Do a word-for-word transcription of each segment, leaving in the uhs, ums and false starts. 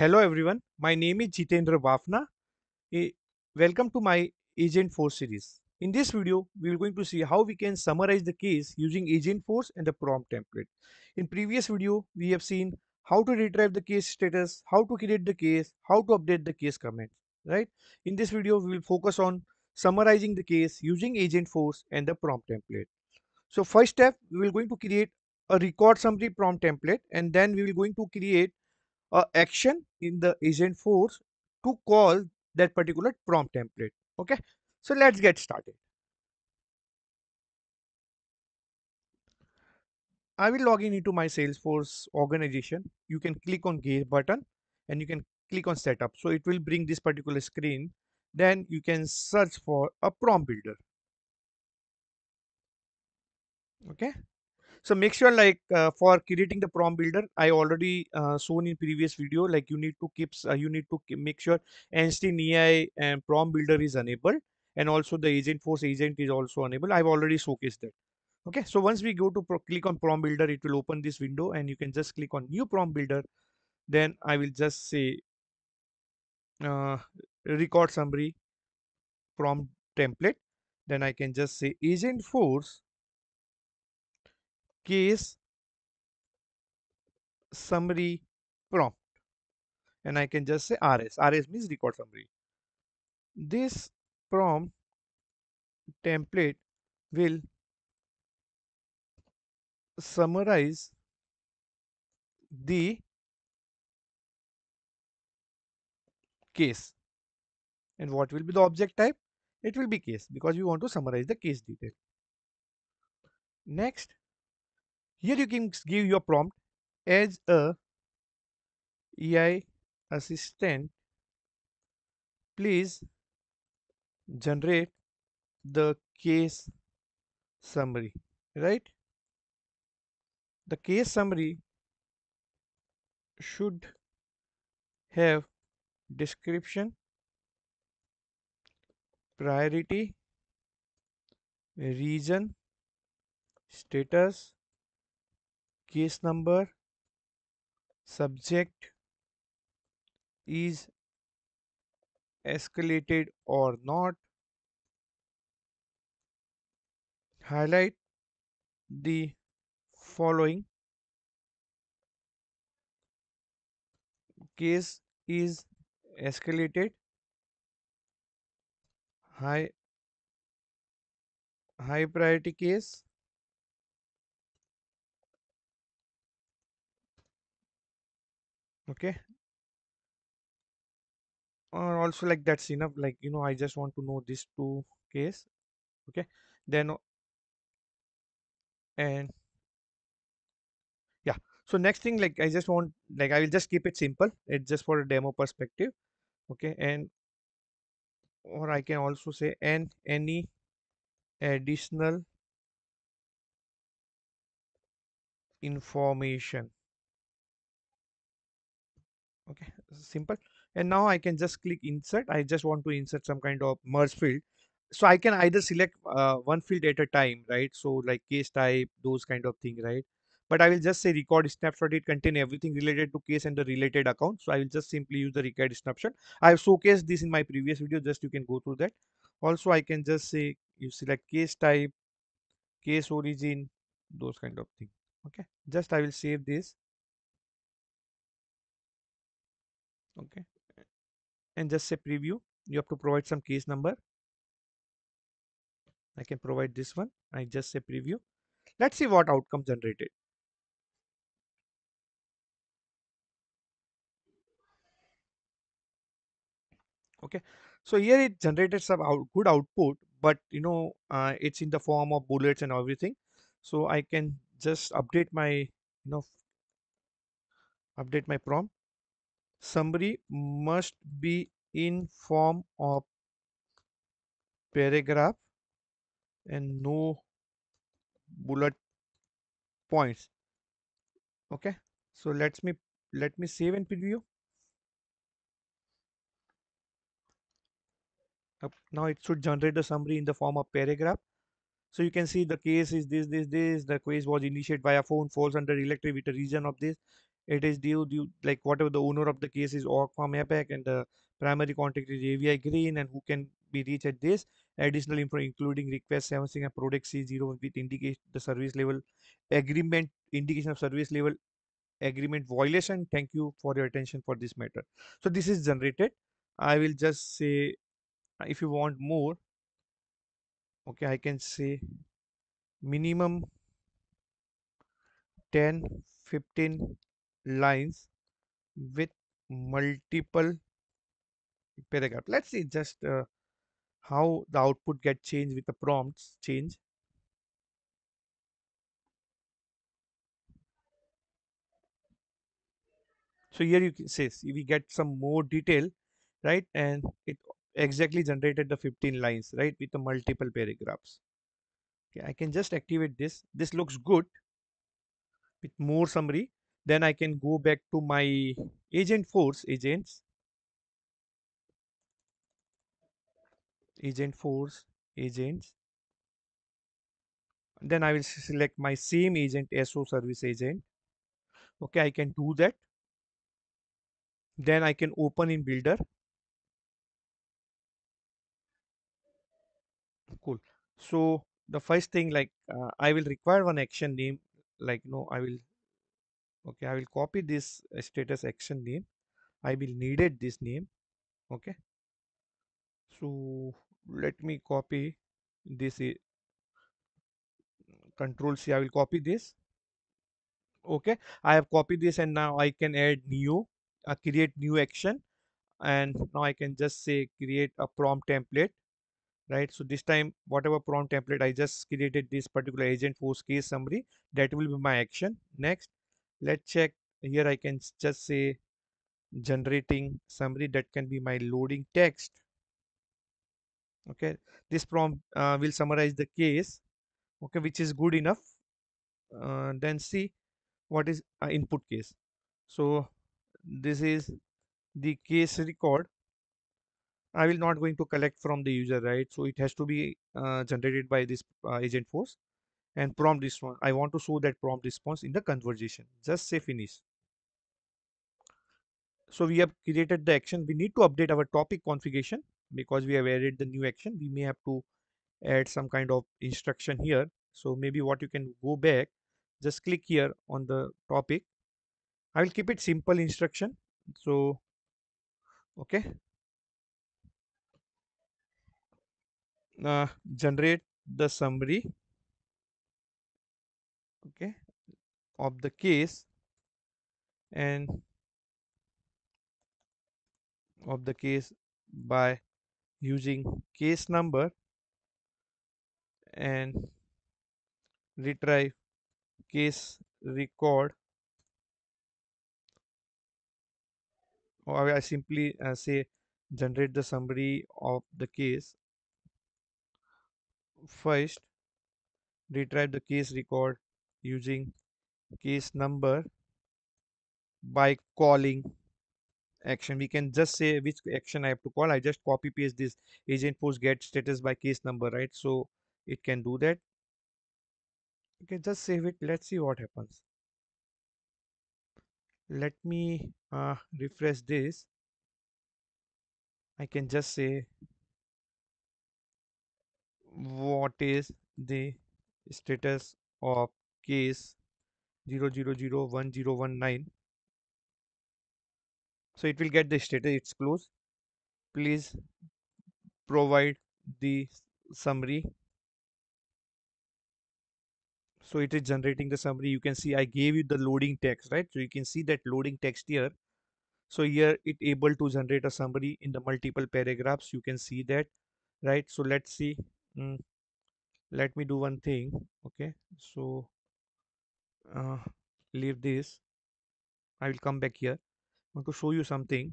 Hello everyone, my name is Jitendra Bafna. Welcome to my Agentforce series. In this video, we are going to see how we can summarize the case using Agentforce and the prompt template. In previous video, we have seen how to retrieve the case status, how to create the case, how to update the case comments, right? In this video, we will focus on summarizing the case using Agentforce and the prompt template. So first step, we are going to create a record summary prompt template, and then we are going to create a action in the Agentforce to call that particular prompt template. Okay, so let's get started. I will log in into my Salesforce organization. You can click on gear button and you can click on setup. So it will bring this particular screen. Then you can search for a prompt builder. Okay. So make sure like uh, for creating the prompt builder, I already uh, shown in previous video, like you need to keep, uh, you need to keep, make sure Einstein A I and prompt builder is enabled, and also the Agentforce agent is also enabled. I've already showcased that. Okay. So once we go to pro click on prompt builder, it will open this window and you can just click on new prompt builder. Then I will just say uh, record summary prompt template. Then I can just say Agentforce case summary prompt, and I can just say R S. R S means record summary. This prompt template will summarize the case, and what will be the object type? It will be case, because we want to summarize the case detail. Next, here you can give your prompt as a A I assistant. Please generate the case summary, right? The case summary should have description, priority, reason, status, case number, subject, is escalated or not, highlight the following, case is escalated, high, high priority case, okay, or also like that's enough, like you know I just want to know these two case. Okay, then and yeah, so next thing, like I just want, like I will just keep it simple, it's just for a demo perspective. Okay, and or I can also say and any additional information. Okay, simple. And now I can just click insert. I just want to insert some kind of merge field, so I can either select uh, one field at a time, right? So like case type, those kind of thing, right? But I will just say record snapshot. It contains everything related to case and the related account. So I will just simply use the record snapshot. I have showcased this in my previous video, just you can go through that. Also I can just say you select case type, case origin, those kind of thing. Okay, just I will save this. Okay, and just say preview. You have to provide some case number. I can provide this one. I just say preview. Let's see what outcome generated. Okay, so here it generated some out good output, but you know uh, it's in the form of bullets and everything. So I can just update my you know update my prompt. Summary must be in form of paragraph and no bullet points. Okay, so let me let me save and preview. Up now it should generate the summary in the form of paragraph. So you can see the case is this, this, this. The case was initiated by a phone, falls under electric with a region of this. It is due, due like whatever the owner of the case is org from A PEC, and the primary contact is A V I green, and who can be reached at this. Additional info including request servicing and product C zero, which indicates the service level agreement, indication of service level agreement violation. Thank you for your attention for this matter. So this is generated. I will just say, if you want more, okay, I can say minimum ten fifteen lines with multiple paragraph. Let's see just uh, how the output get changed with the prompts change. So here you can see we get some more detail, right? And it exactly generated the fifteen lines, right, with the multiple paragraphs. Okay, I can just activate this. This looks good with more summary. Then I can go back to my Agentforce agents. Agentforce agents. Then I will select my same agent, S O service agent. Okay, I can do that. Then I can open in Builder. Cool. So the first thing, like uh, I will require one action name, like no, I will, okay, I will copy this status action name. I will needed this name. Okay, so let me copy this. Control C, I will copy this. Okay, I have copied this, and now I can add new, uh, create new action, and now I can just say create a prompt template. Right, so this time whatever prompt template I just created, this particular Agentforce case summary, that will be my action. Next, let's check here. I can just say generating summary, that can be my loading text. Okay, this prompt uh, will summarize the case, okay, which is good enough. Uh, then see what is uh, input case. So this is the case record. I will not going to collect from the user, right? So it has to be uh, generated by this uh, Agentforce. And prompt response, I want to show that prompt response in the conversation. Just say finish. So we have created the action. We need to update our topic configuration because we have added the new action. We may have to add some kind of instruction here. So maybe what you can go back, just click here on the topic. I will keep it simple instruction. So, okay. Uh, generate the summary, okay, of the case and of the case by using case number and retrieve case record, or I simply uh, say generate the summary of the case. First, retrieve the case record using case number by calling action. We can just say which action I have to call. I just copy paste this Agentforce get status by case number, right? So it can do that. Okay, just save it. Let's see what happens. Let me uh, refresh this. I can just say what is the status of case zero zero zero one zero one nine. So it will get the status. It's closed. Please provide the summary. So it is generating the summary. You can see I gave you the loading text, right? So you can see that loading text here. So here it able to generate a summary in the multiple paragraphs. You can see that, right? So let's see. Mm, let me do one thing. Okay, so uh, leave this. I will come back here. I want to show you something.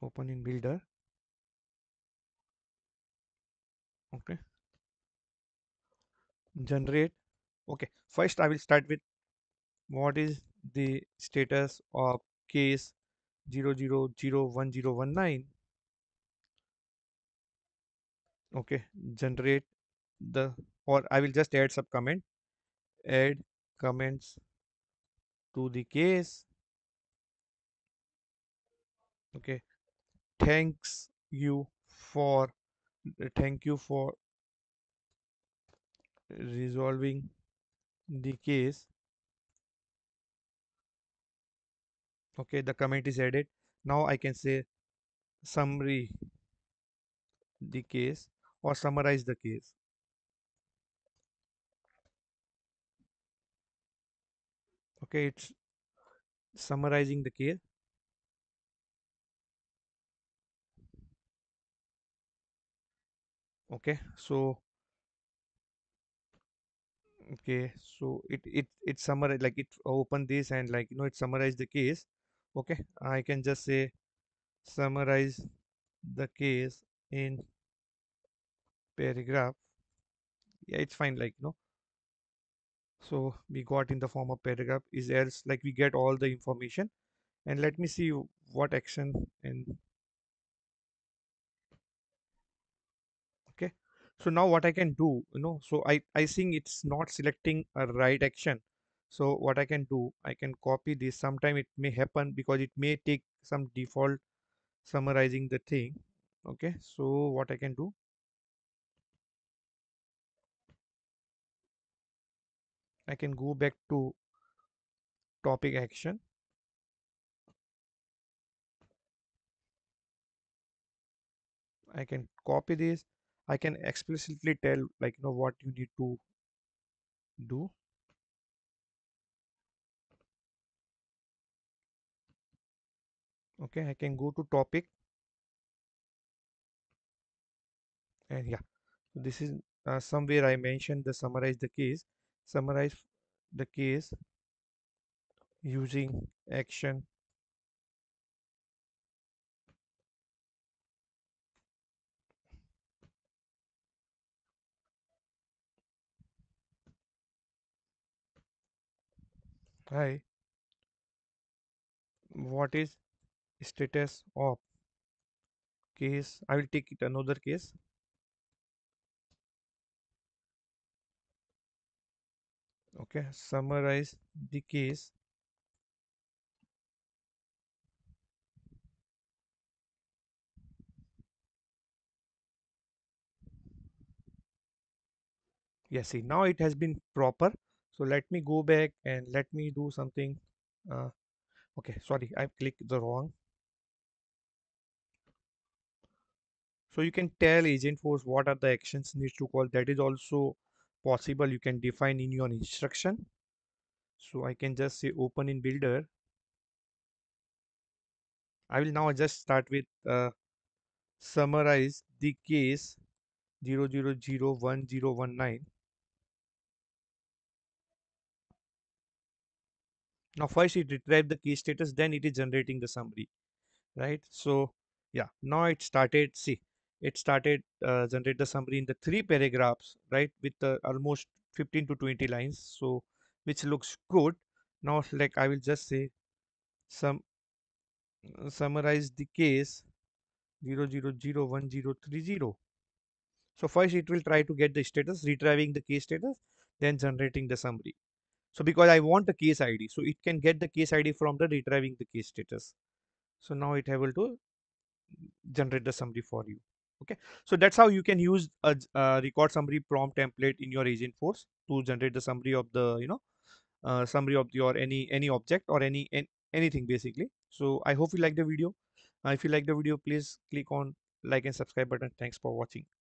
Open in Builder. Okay, generate. Okay, first I will start with what is the status of case zero zero zero one zero one nine. Okay, generate the, or I will just add sub comment, add comments to the case. Okay, thanks you for thank you for resolving the case. Okay, the comment is added. Now I can say summary the case or summarize the case. Okay, it's summarizing the case. Okay, so okay, so it it it summarize, like it open this and like you know it summarize the case. Okay, I can just say summarize the case in paragraph. Yeah, it's fine, like you know. So we got in the form of paragraph is else, like we get all the information. And let me see what action and okay. So now what I can do, you know, so I, I think it's not selecting a right action. So what I can do, I can copy this. Sometime it may happen because it may take some default summarizing the thing. Okay, so what I can do, I can go back to topic action. I can copy this. I can explicitly tell, like, you know, what you need to do. Okay, I can go to topic. And yeah, so this is uh, somewhere I mentioned the summarize the case. Summarize the case using action hi, what is status of case. I will take it another case. Okay, summarize the case yeah, see now it has been proper. So let me go back and let me do something. Uh, okay, sorry, I clicked the wrong. So you can tell Agentforce what are the actions needs to call. That is also possible. You can define in your instruction. So I can just say open in builder. I will now just start with uh, summarize the case zero zero zero one zero one nine. Now first it retrieved the case status, then it is generating the summary, right? So yeah, now it started. See, it started uh, generate the summary in the three paragraphs, right, with uh, almost fifteen to twenty lines, so which looks good. Now like I will just say some uh, summarize the case zero zero zero one zero three zero. So first it will try to get the status, retrieving the case status, then generating the summary. So because I want the case I D, so it can get the case I D from the retrieving the case status. So now it able to generate the summary for you. Okay, so that's how you can use a, a record summary prompt template in your Agentforce to generate the summary of the, you know, uh, summary of your any any object or any, any anything basically. So I hope you like the video. Uh, if you like the video, please click on like and subscribe button. Thanks for watching.